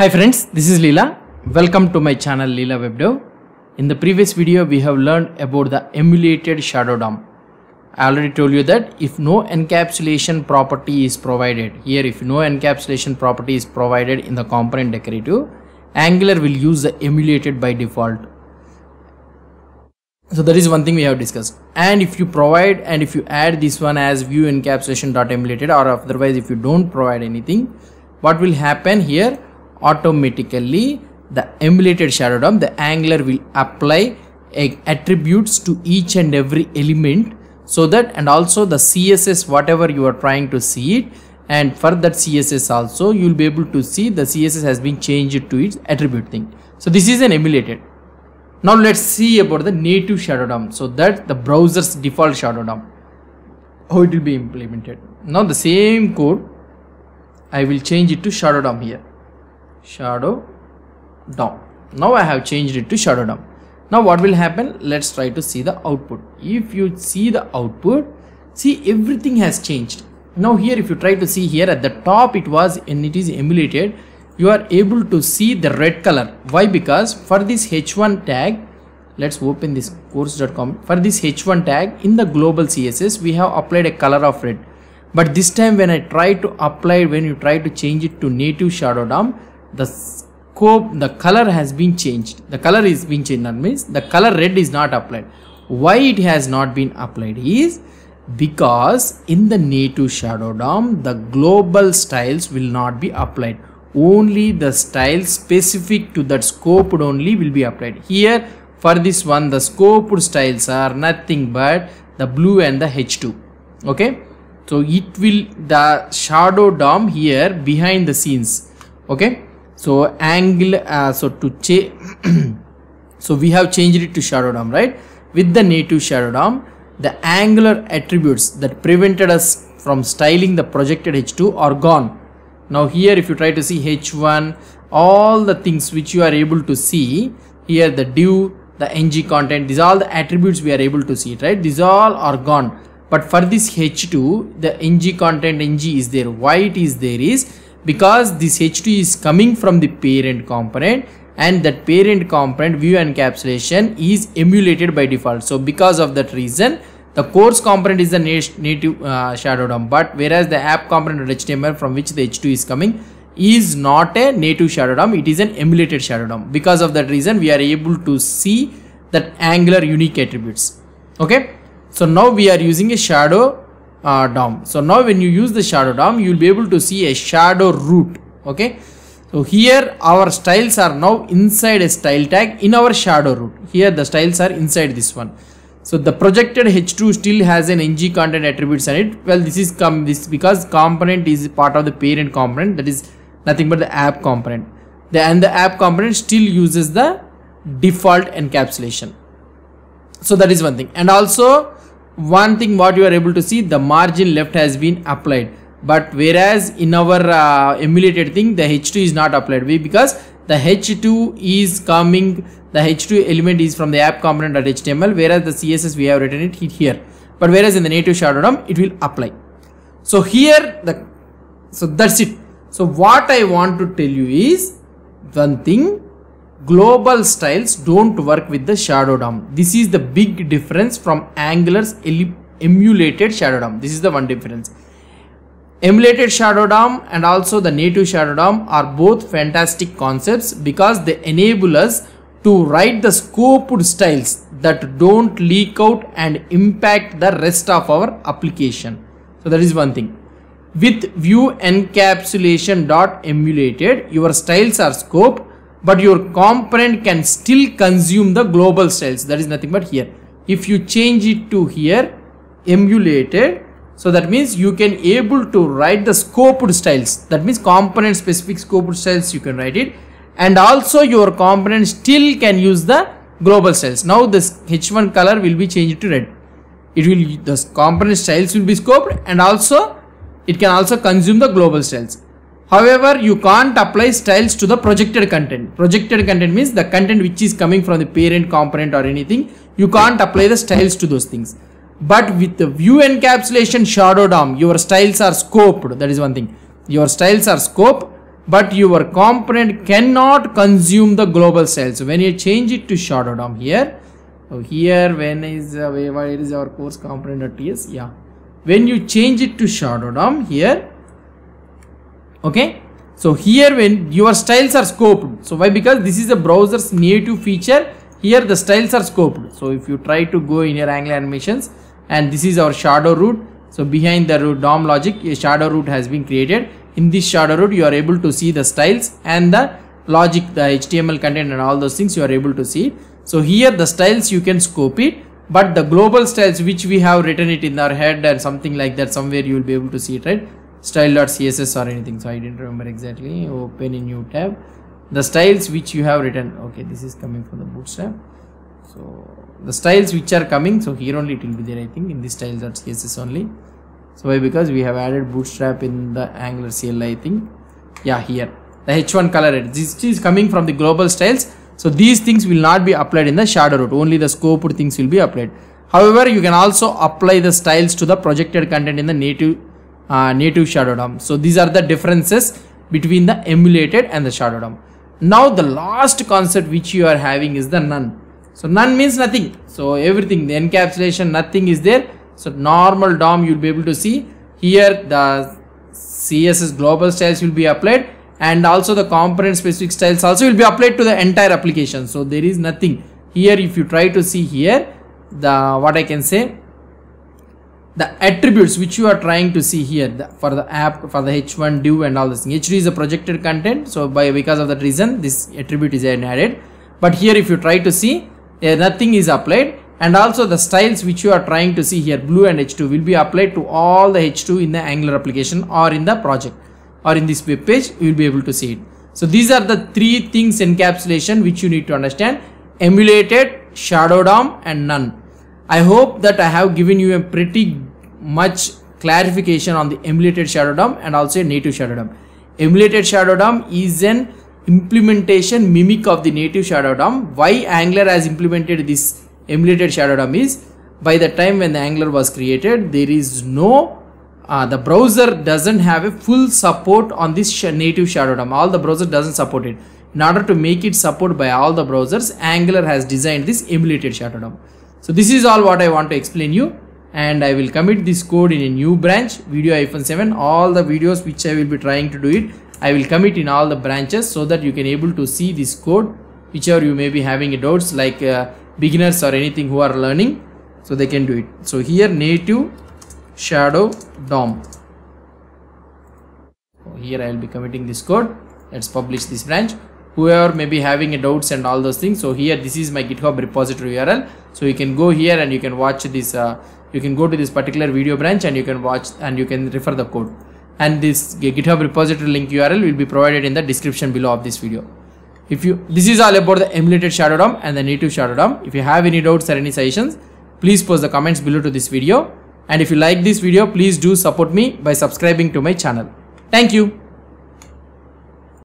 Hi friends, this is Leela. Welcome to my channel Leela WebDev. In the previous video, we have learned about the emulated Shadow DOM. I already told you that if no encapsulation property is provided, here if no encapsulation property is provided in the component decorative, Angular will use the emulated by default. So that is one thing we have discussed. And if you provide and if you add this one as view encapsulation.emulated, or otherwise if you don't provide anything, what will happen here? Automatically the emulated Shadow DOM, the Angular will apply attributes to each and every element, so that, and also the CSS whatever you are trying to see it, and for that CSS also you will be able to see the CSS has been changed to its attribute thing. So this is an emulated. Now let's see about the native Shadow DOM, so that the browser's default Shadow DOM, how it will be implemented. Now the same code I will change it to Shadow DOM here. Shadow DOM. Now I have changed it to Shadow DOM. Now what will happen? Let's try to see the output. If you see the output, see everything has changed. Now here if you try to see here at the top, it was and it is emulated. You are able to see the red color. Why? Because for this h1 tag, let's open this course.com. For this h1 tag in the global CSS, we have applied a color of red. But this time when you try to change it to native Shadow DOM, the scope, the color has been changed. The color is been changed, that means the color red is not applied. Why it has not been applied is because in the native Shadow DOM, the global styles will not be applied. Only the styles specific to that scope only will be applied. Here for this one, the scope styles are nothing but the blue and the h2. Okay, so it will, the Shadow DOM here behind the scenes. Okay, so Angular, so we have changed it to Shadow DOM, right? With the native Shadow DOM, the Angular attributes that prevented us from styling the projected h2 are gone. Now here if you try to see h1, all the things which you are able to see here, the div, the ng-content, these are all the attributes we are able to see, right? These all are gone. But for this h2, the ng-content, ng is there. Why it is there is because this h2 is coming from the parent component, and that parent component view encapsulation is emulated by default. So because of that reason, the course component is the native Shadow DOM, but whereas the app component HTML from which the h2 is coming is not a native Shadow DOM, it is an emulated Shadow DOM. Because of that reason, we are able to see that Angular unique attributes. Okay, so now we are using a Shadow DOM. So now when you use the Shadow DOM, you will be able to see a shadow root. Okay, so here our styles are now inside a style tag in our shadow root. Here the styles are inside this one. So the projected h2 still has an ng content attributes on it. Well, this is because component is part of the parent component, that is nothing but the app component. And the app component still uses the default encapsulation. So that is one thing. And also one thing what you are able to see, the margin left has been applied, but whereas in our emulated thing the h2 is not applied, because the h2 is coming, the h2 element is from the app component.html, whereas the CSS we have written it here, but whereas in the native Shadow DOM it will apply. So here so that's it. So what I want to tell you is one thing, global styles don't work with the Shadow DOM. This is the big difference from Angular's emulated Shadow DOM. This is the one difference. Emulated Shadow DOM and also the native Shadow DOM are both fantastic concepts, because they enable us to write the scoped styles that don't leak out and impact the rest of our application. So that is one thing. With view encapsulation.emulated, your styles are scoped, but your component can still consume the global styles. That is nothing but here. If you change it to here emulated, so that means you can able to write the scoped styles. That means component specific scoped styles you can write it, and also your component still can use the global styles. Now this h1 color will be changed to red. It will, the component styles will be scoped, and also it can also consume the global styles. However, you can't apply styles to the projected content. Projected content means the content which is coming from the parent component or anything. You can't apply the styles to those things. But with the view encapsulation Shadow DOM, your styles are scoped. That is one thing. Your styles are scoped. but your component cannot consume the global shell. So when you change it to Shadow DOM here, so here when is where it is our course component.ts, yeah, when you change it to Shadow DOM here, okay, so here when your styles are scoped, so why, because this is a browser's native feature, here the styles are scoped. So if you try to go in your Angular animations, and this is our shadow root, so behind the root DOM logic a shadow root has been created. In this shadow root you are able to see the styles and the logic, the HTML content and all those things you are able to see. So here the styles you can scope it, but the global styles which we have written it in our head and something like that, somewhere you will be able to see it, right? Style.css or anything, so I didn't remember exactly. Open a new tab, the styles which you have written. Okay, this is coming from the bootstrap, so the styles which are coming, so here only it will be there, I think, in this style.css only. So why, because we have added bootstrap in the Angular CLI thing. Yeah, here the h1 color, this is coming from the global styles. So these things will not be applied in the shadow root, only the scoped things will be applied. However, you can also apply the styles to the projected content in the native shadow DOM. So these are the differences between the emulated and the shadow DOM. Now the last concept which you are having is the none. So none means nothing, so everything, the encapsulation, nothing is there. So normal DOM you'll be able to see here the CSS global styles will be applied, and also the component specific styles also will be applied to the entire application. So there is nothing here. If you try to see here, the what I can say, the attributes which you are trying to see here, for the app, for the h1 div and all this thing. h2 is a projected content, so because of that reason this attribute is added. But here if you try to see, nothing is applied, and also the styles which you are trying to see here, blue and h2, will be applied to all the h2 in the Angular application or in the project, or in this web page you will be able to see it. So these are the three things encapsulation which you need to understand: emulated, shadow DOM and none. I hope that I have given you a pretty much clarification on the emulated shadow DOM and also a native shadow DOM. Emulated shadow DOM is an implementation mimic of the native shadow DOM. Why Angular has implemented this emulated shadow DOM is, by the time when the Angular was created, there is no the browser doesn't have a full support on this native shadow DOM. All the browser doesn't support it. In order to make it support by all the browsers, Angular has designed this emulated shadow DOM. So this is all what I want to explain you, and I will commit this code in a new branch, video-7. All the videos which I will be trying to do it, I will commit in all the branches, so that you can able to see this code, whichever you may be having doubts, like beginners or anything who are learning, so they can do it. So here native shadow DOM, here I will be committing this code. Let's publish this branch. Whoever may be having doubts and all those things, so here this is my GitHub repository URL, so you can go here and you can watch this, you can go to this particular video branch and you can watch and you can refer the code, and this GitHub repository link URL will be provided in the description below of this video. This is all about the emulated shadow DOM and the native shadow DOM. If you have any doubts or any suggestions, please post the comments below to this video, and if you like this video, please do support me by subscribing to my channel. Thank you.